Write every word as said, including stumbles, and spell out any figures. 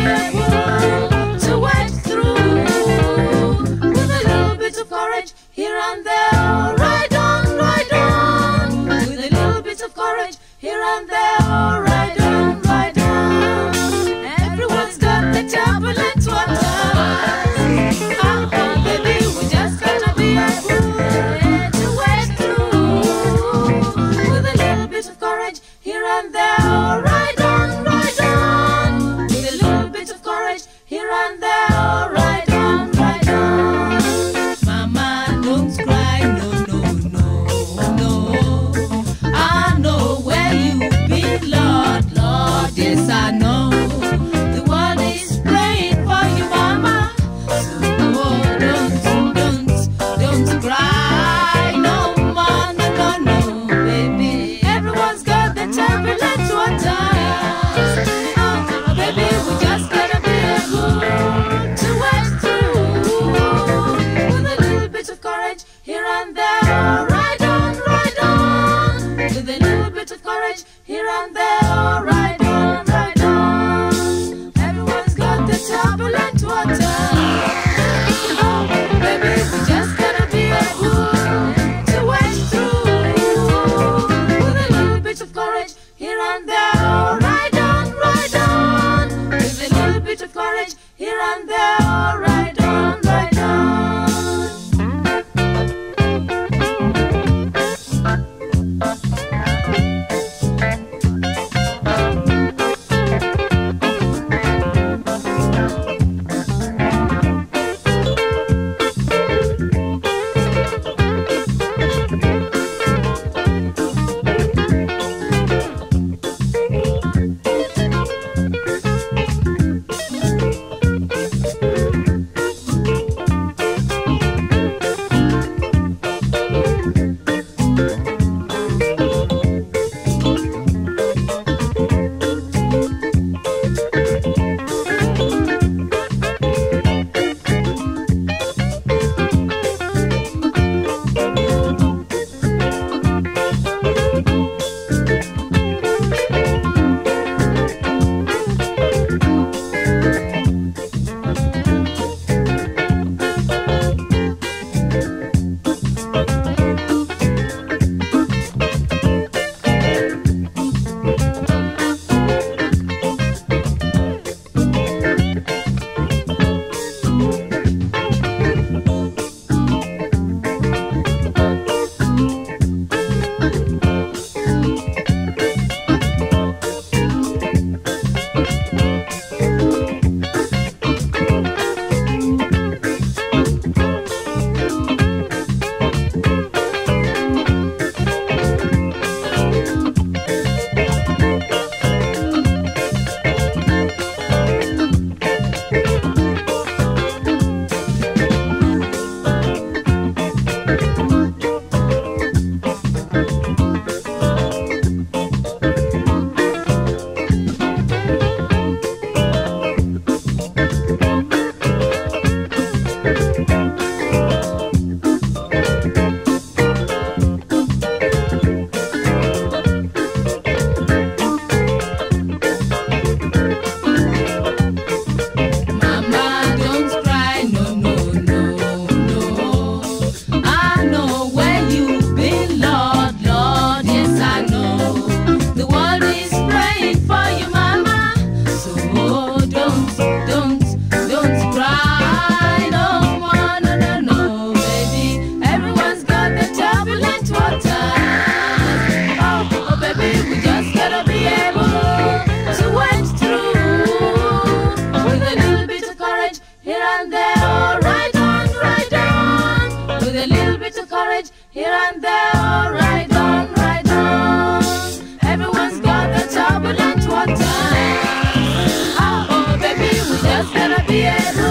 people to wade through with a little bit of courage here and there. Ride on, ride on with a little bit of courage here and there. Ride on, ride on. Everyone's got the turbulent waters. Oh, baby, we just gotta be a fool to wade through with a little bit of courage here and there. Ride on, ride on with a little bit of courage here and there. Ride on, ride on. Mama, don't cry, no, no, no, no. I know where you've been, Lord, Lord, yes, I know. The world is praying for you, Mama. So, oh, don't, don't, don't cry, no, Mama, no, no, no, baby. Everyone's got the turbulent water. Oh, baby, we just gotta be a fool to wade through with a little bit of courage here and there. Ride on, ride on with a little bit of courage here and there. Ride on, ride on. Everyone's got the turbulent water. Oh, baby, we just gotta be a fool to wade through with a little bit of courage here and there. Ride on, ride on with a little bit of courage here and there. Ride on, ride Yes.